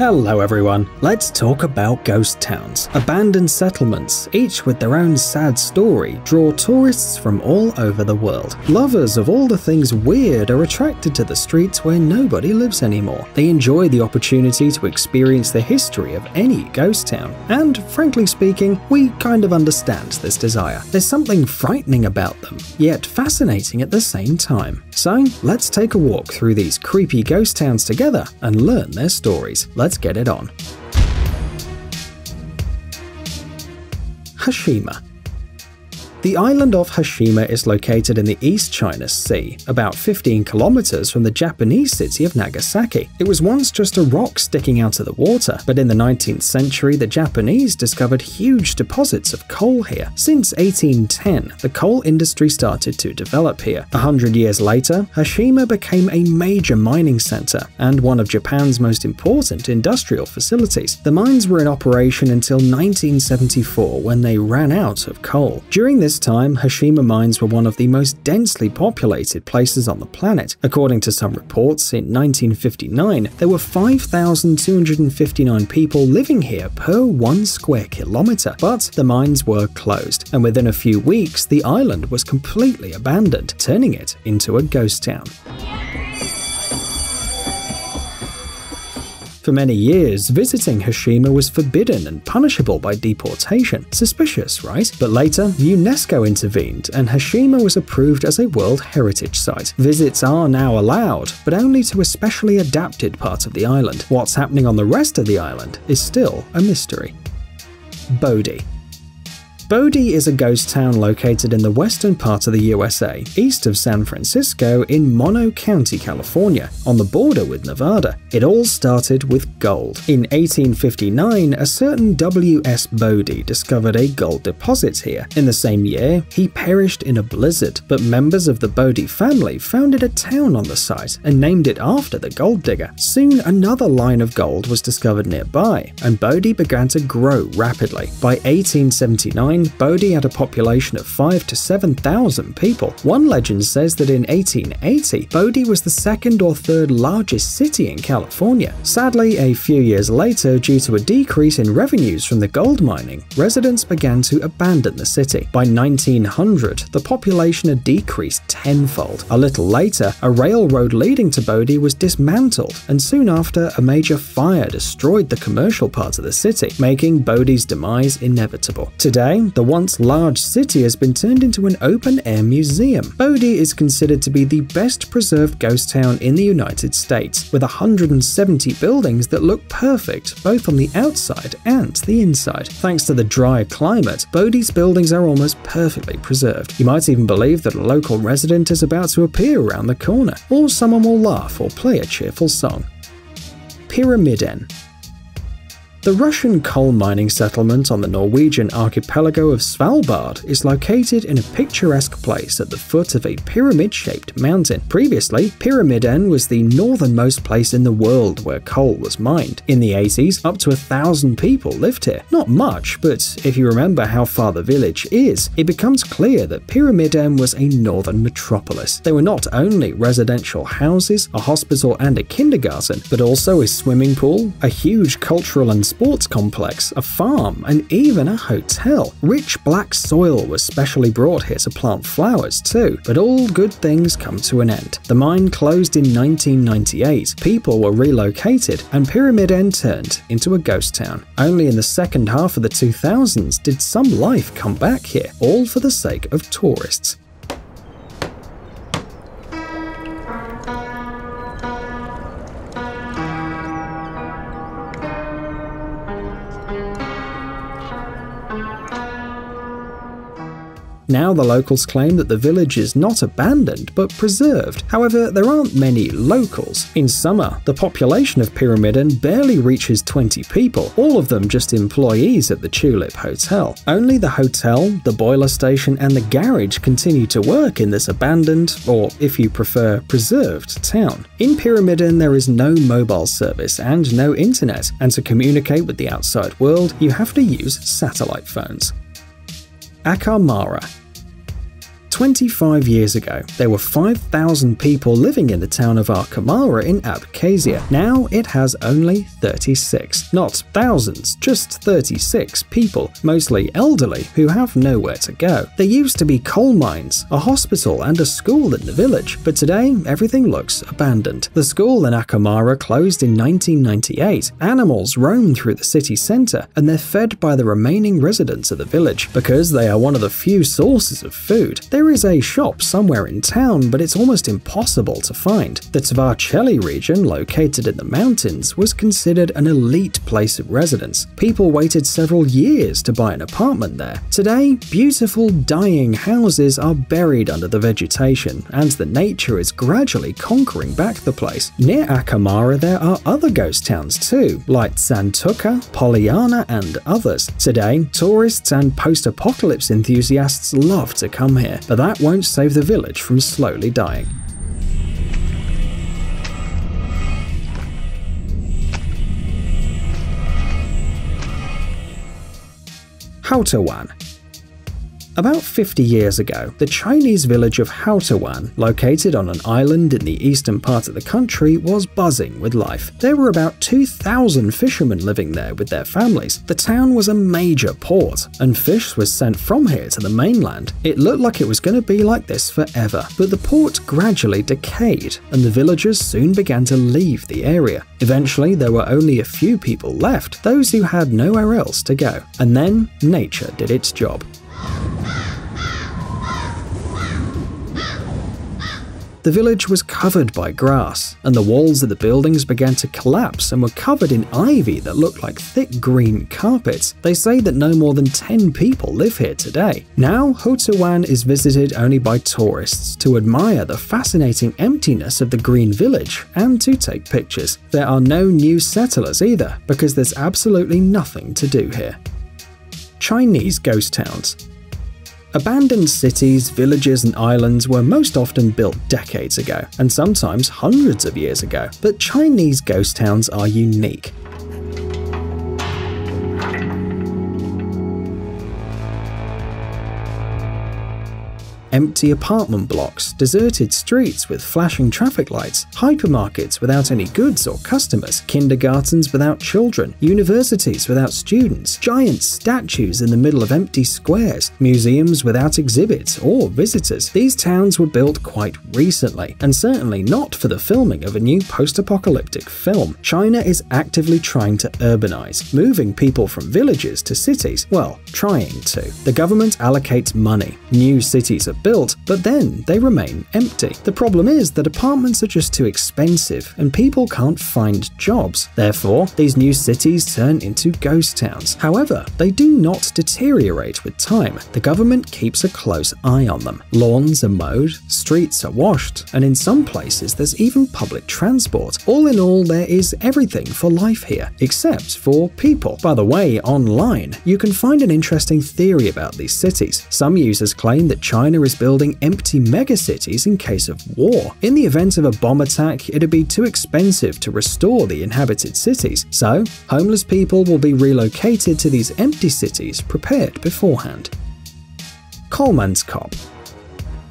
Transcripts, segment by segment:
Hello everyone, let's talk about ghost towns. Abandoned settlements, each with their own sad story, draw tourists from all over the world. Lovers of all the things weird are attracted to the streets where nobody lives anymore. They enjoy the opportunity to experience the history of any ghost town. And frankly speaking, we kind of understand this desire. There's something frightening about them, yet fascinating at the same time. So let's take a walk through these creepy ghost towns together and learn their stories. Let's get it on. Hashima. The island of Hashima is located in the East China Sea, about 15 kilometers from the Japanese city of Nagasaki. It was once just a rock sticking out of the water, but in the 19th century, the Japanese discovered huge deposits of coal here. Since 1810, the coal industry started to develop here. 100 years later, Hashima became a major mining center and one of Japan's most important industrial facilities. The mines were in operation until 1974, when they ran out of coal. During this time, Hashima mines were one of the most densely populated places on the planet. According to some reports, in 1959, there were 5,259 people living here per 1 square kilometer, but the mines were closed, and within a few weeks, the island was completely abandoned, turning it into a ghost town. For many years, visiting Hashima was forbidden and punishable by deportation. Suspicious, right? But later, UNESCO intervened and Hashima was approved as a World Heritage Site. Visits are now allowed, but only to a specially adapted part of the island. What's happening on the rest of the island is still a mystery. Bodie. Bodie is a ghost town located in the western part of the USA, east of San Francisco in Mono County, California, on the border with Nevada. It all started with gold. In 1859, a certain W.S. Bodie discovered a gold deposit here. In the same year, he perished in a blizzard, but members of the Bodie family founded a town on the site and named it after the gold digger. Soon, another line of gold was discovered nearby, and Bodie began to grow rapidly. By 1879, Bodie had a population of 5,000 to 7,000 people. One legend says that in 1880, Bodie was the second or third largest city in California. Sadly, a few years later, due to a decrease in revenues from the gold mining, residents began to abandon the city. By 1900, the population had decreased tenfold. A little later, a railroad leading to Bodie was dismantled, and soon after, a major fire destroyed the commercial part of the city, making Bodie's demise inevitable. Today, the once large city has been turned into an open-air museum. Bodie is considered to be the best preserved ghost town in the United States, with 170 buildings that look perfect both on the outside and the inside. Thanks to the dry climate, Bodie's buildings are almost perfectly preserved. You might even believe that a local resident is about to appear around the corner, or someone will laugh or play a cheerful song. Pyramiden. The Russian coal mining settlement on the Norwegian archipelago of Svalbard is located in a picturesque place at the foot of a pyramid-shaped mountain. Previously, Pyramiden was the northernmost place in the world where coal was mined. In the 80s, up to 1,000 people lived here. Not much, but if you remember how far the village is, it becomes clear that Pyramiden was a northern metropolis. There were not only residential houses, a hospital and a kindergarten, but also a swimming pool, a huge cultural and sports complex, a farm, and even a hotel. Rich black soil was specially brought here to plant flowers too, but all good things come to an end. The mine closed in 1998, people were relocated, and Pyramiden turned into a ghost town. Only in the second half of the 2000s did some life come back here, all for the sake of tourists. Now the locals claim that the village is not abandoned but preserved. However, there aren't many locals. In summer, the population of Pyramiden barely reaches 20 people, all of them just employees at the Tulip Hotel. Only the hotel, the boiler station and the garage continue to work in this abandoned, or if you prefer, preserved town. In Pyramiden there is no mobile service and no internet, and to communicate with the outside world you have to use satellite phones. Akarmara. 25 years ago, there were 5,000 people living in the town of Akarmara in Abkhazia. Now it has only 36. Not thousands, just 36 people, mostly elderly, who have nowhere to go. There used to be coal mines, a hospital and a school in the village, but today everything looks abandoned. The school in Akarmara closed in 1998. Animals roam through the city centre and they're fed by the remaining residents of the village because they are one of the few sources of food. There is a shop somewhere in town, but it's almost impossible to find. The Tvarcelli region, located in the mountains, was considered an elite place of residence. People waited several years to buy an apartment there. Today, beautiful, dying houses are buried under the vegetation, and the nature is gradually conquering back the place. Near Akarmara, there are other ghost towns too, like Santuka, Poliana, and others. Today, tourists and post-apocalypse enthusiasts love to come here, but that won't save the village from slowly dying. Houtouwan. About 50 years ago, the Chinese village of Houtouwan, located on an island in the eastern part of the country, was buzzing with life. There were about 2,000 fishermen living there with their families. The town was a major port, and fish was sent from here to the mainland. It looked like it was going to be like this forever, but the port gradually decayed, and the villagers soon began to leave the area. Eventually, there were only a few people left, those who had nowhere else to go. And then, nature did its job. The village was covered by grass, and the walls of the buildings began to collapse and were covered in ivy that looked like thick green carpets. They say that no more than 10 people live here today. Now, Houtouwan is visited only by tourists to admire the fascinating emptiness of the green village and to take pictures. There are no new settlers either, because there's absolutely nothing to do here. Chinese ghost towns. Abandoned cities, villages and islands were most often built decades ago, and sometimes hundreds of years ago, but Chinese ghost towns are unique. Empty apartment blocks, deserted streets with flashing traffic lights, hypermarkets without any goods or customers, kindergartens without children, universities without students, giant statues in the middle of empty squares, museums without exhibits or visitors. These towns were built quite recently, and certainly not for the filming of a new post-apocalyptic film. China is actively trying to urbanize, moving people from villages to cities. Well, trying to. The government allocates money. New cities are built, but then they remain empty. The problem is that apartments are just too expensive and people can't find jobs. Therefore, these new cities turn into ghost towns. However, they do not deteriorate with time. The government keeps a close eye on them. Lawns are mowed, streets are washed, and in some places there's even public transport. All in all, there is everything for life here, except for people. By the way, online, you can find an interesting theory about these cities. Some users claim that China is building empty megacities in case of war. In the event of a bomb attack, it'd be too expensive to restore the inhabited cities, so homeless people will be relocated to these empty cities prepared beforehand. Kolmanskop.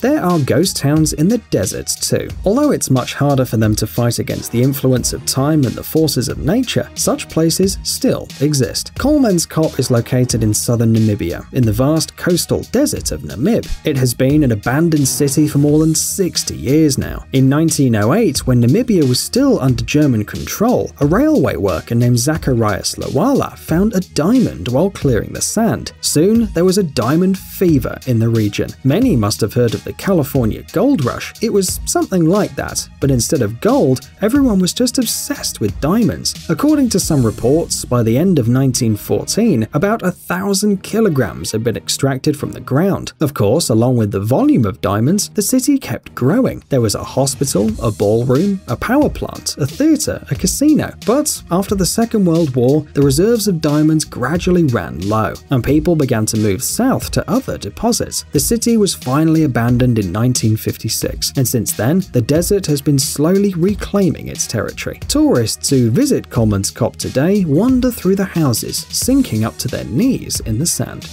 There are ghost towns in the deserts too. Although it's much harder for them to fight against the influence of time and the forces of nature, such places still exist. Kolmanskop is located in southern Namibia, in the vast coastal desert of Namib. It has been an abandoned city for more than 60 years now. In 1908, when Namibia was still under German control, a railway worker named Zacharias Lewala found a diamond while clearing the sand. Soon, there was a diamond fever in the region. Many must have heard of the California Gold Rush. It was something like that, but instead of gold, everyone was just obsessed with diamonds. According to some reports, by the end of 1914, about 1,000 kilograms had been extracted from the ground. Of course, along with the volume of diamonds, the city kept growing. There was a hospital, a ballroom, a power plant, a theatre, a casino. But after the Second World War, the reserves of diamonds gradually ran low, and people began to move south to other deposits. The city was finally abandoned in 1956, and since then, the desert has been slowly reclaiming its territory. Tourists who visit Kolmanskop today wander through the houses, sinking up to their knees in the sand.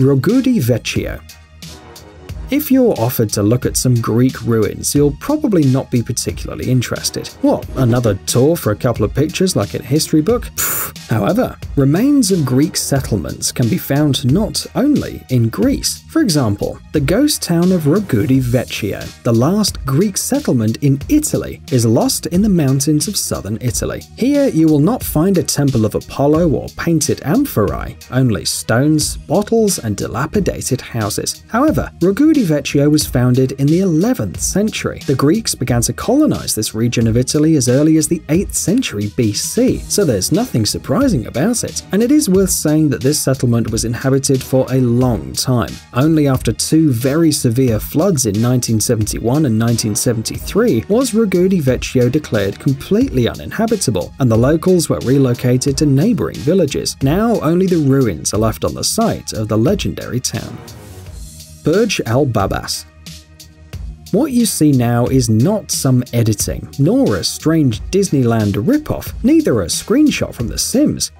Rogudi Vecchio. If you're offered to look at some Greek ruins, you'll probably not be particularly interested. What, another tour for a couple of pictures like in a history book? Pfft. However, remains of Greek settlements can be found not only in Greece. For example, the ghost town of Rogudi Vecchio, the last Greek settlement in Italy, is lost in the mountains of southern Italy. Here you will not find a temple of Apollo or painted amphorae, only stones, bottles, and dilapidated houses. However, Rogudi Vecchio was founded in the 11th century. The Greeks began to colonize this region of Italy as early as the 8th century BC, so there's nothing surprising about it. And it is worth saying that this settlement was inhabited for a long time. Only after two very severe floods in 1971 and 1973 was Rogudi Vecchio declared completely uninhabitable, and the locals were relocated to neighboring villages. Now only the ruins are left on the site of the legendary town. Burj al-Babas. What you see now is not some editing, nor a strange Disneyland ripoff, neither a screenshot from The Sims.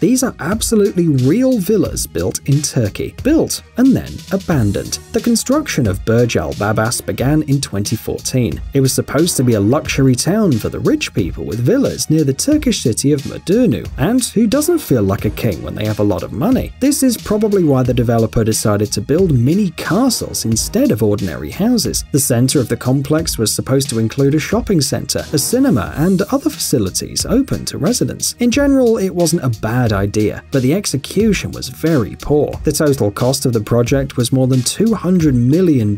These are absolutely real villas built in Turkey, built and then abandoned. The construction of Burj al-Babas began in 2014. It was supposed to be a luxury town for the rich people with villas near the Turkish city of Mudurnu, and who doesn't feel like a king when they have a lot of money? This is probably why the developer decided to build mini castles instead of ordinary houses. The center of the complex was supposed to include a shopping center, a cinema, and other facilities open to residents. In general, it wasn't a bad idea, but the execution was very poor. The total cost of the project was more than $200 million,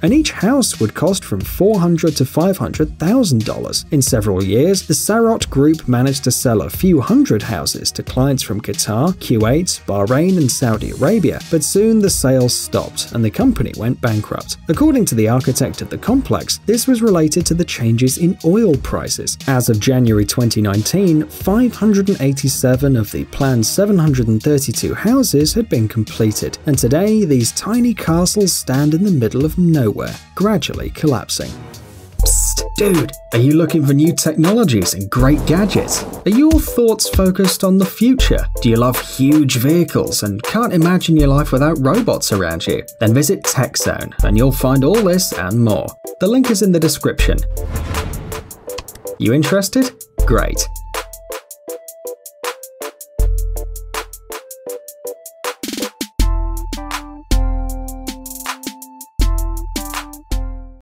and each house would cost from $400,000 to $500,000. In several years, the Sarot Group managed to sell a few hundred houses to clients from Qatar, Kuwait, Bahrain, and Saudi Arabia, but soon the sales stopped and the company went bankrupt. According to the architect of the complex, this was related to the changes in oil prices. As of January 2019, 587 of the planned 732 houses had been completed, and today these tiny castles stand in the middle of nowhere, gradually collapsing. Psst, dude, are you looking for new technologies and great gadgets? Are your thoughts focused on the future? Do you love huge vehicles and can't imagine your life without robots around you? Then visit TechZone and you'll find all this and more. The link is in the description. You interested? Great.